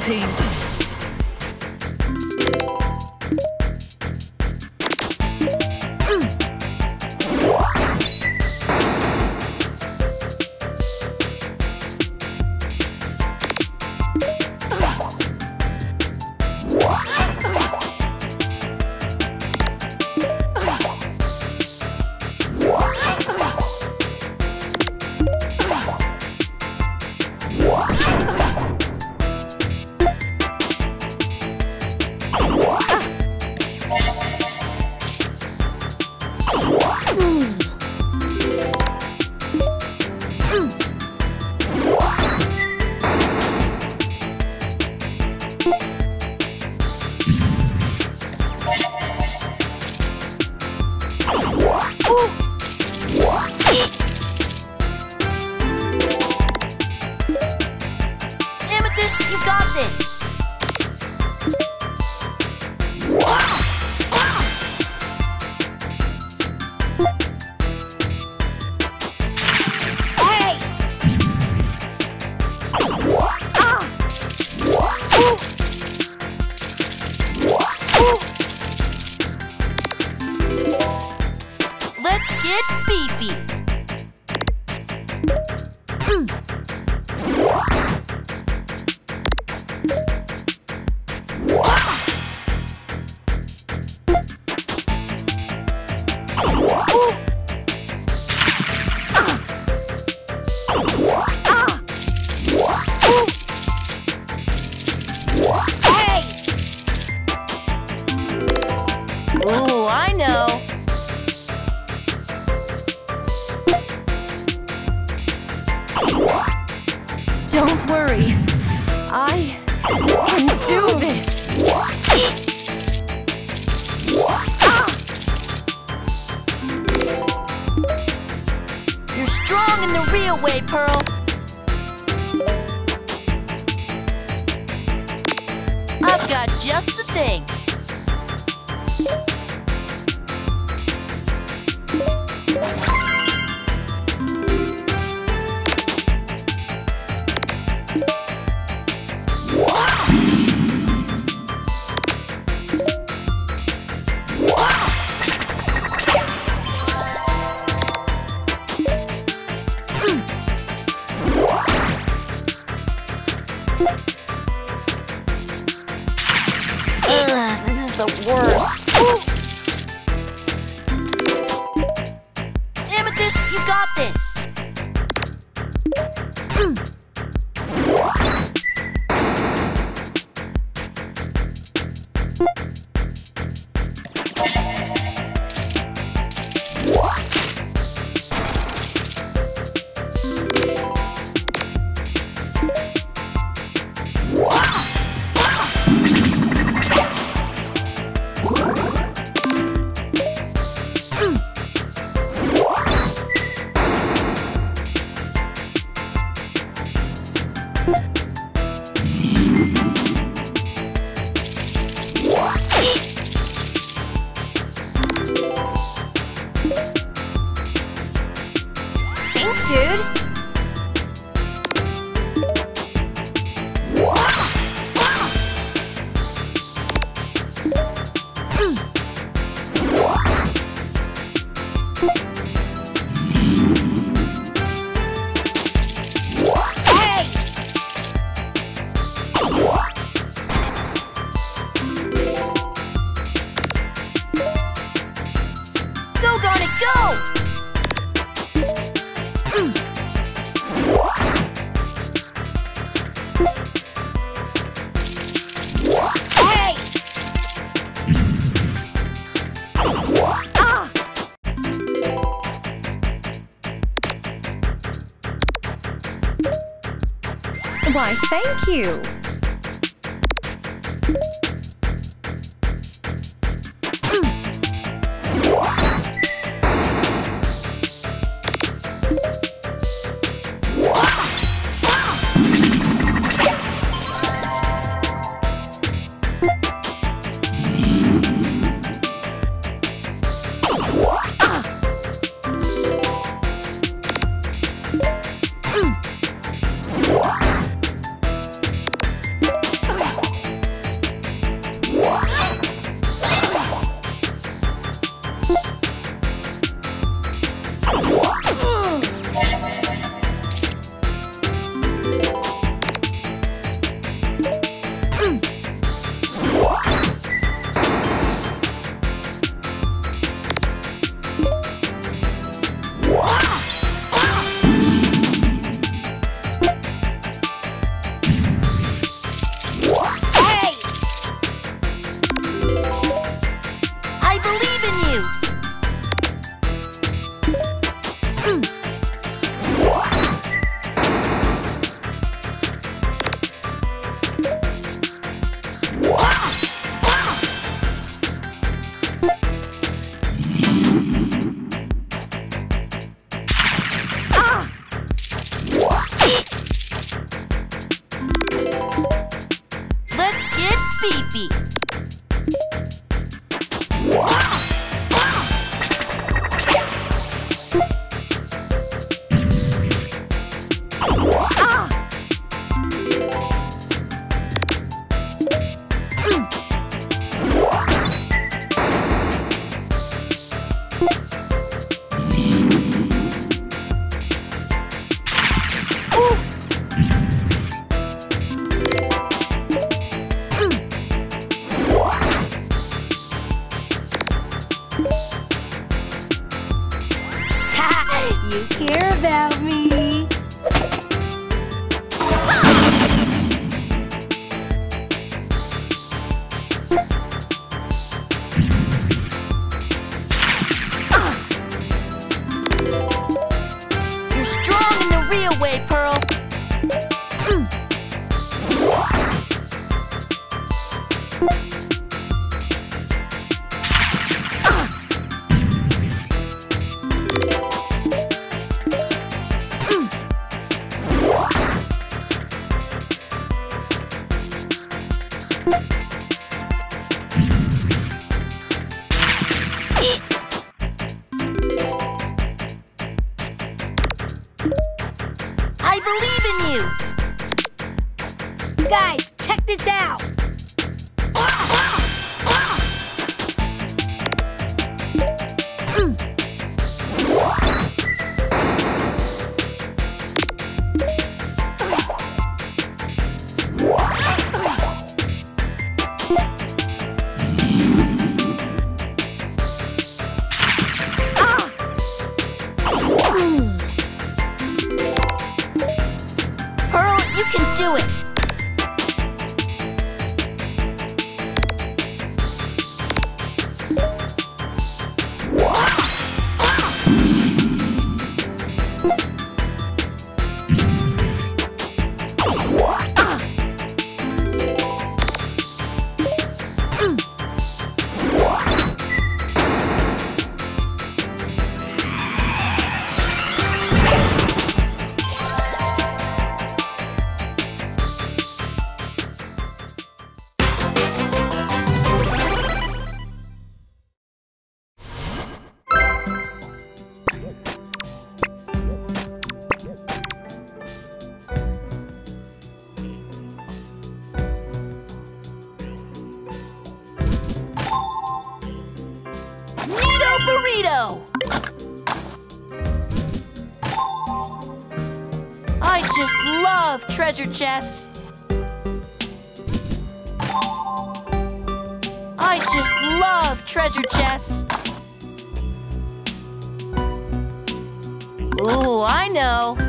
team. Away, Pearl. I've got just the thing. Why, thank you. you care about me. You're strong in the real way, Pearl. I believe in you! Guys, check this out! Do it! I just love treasure chests. I just love treasure chests. Ooh, I know.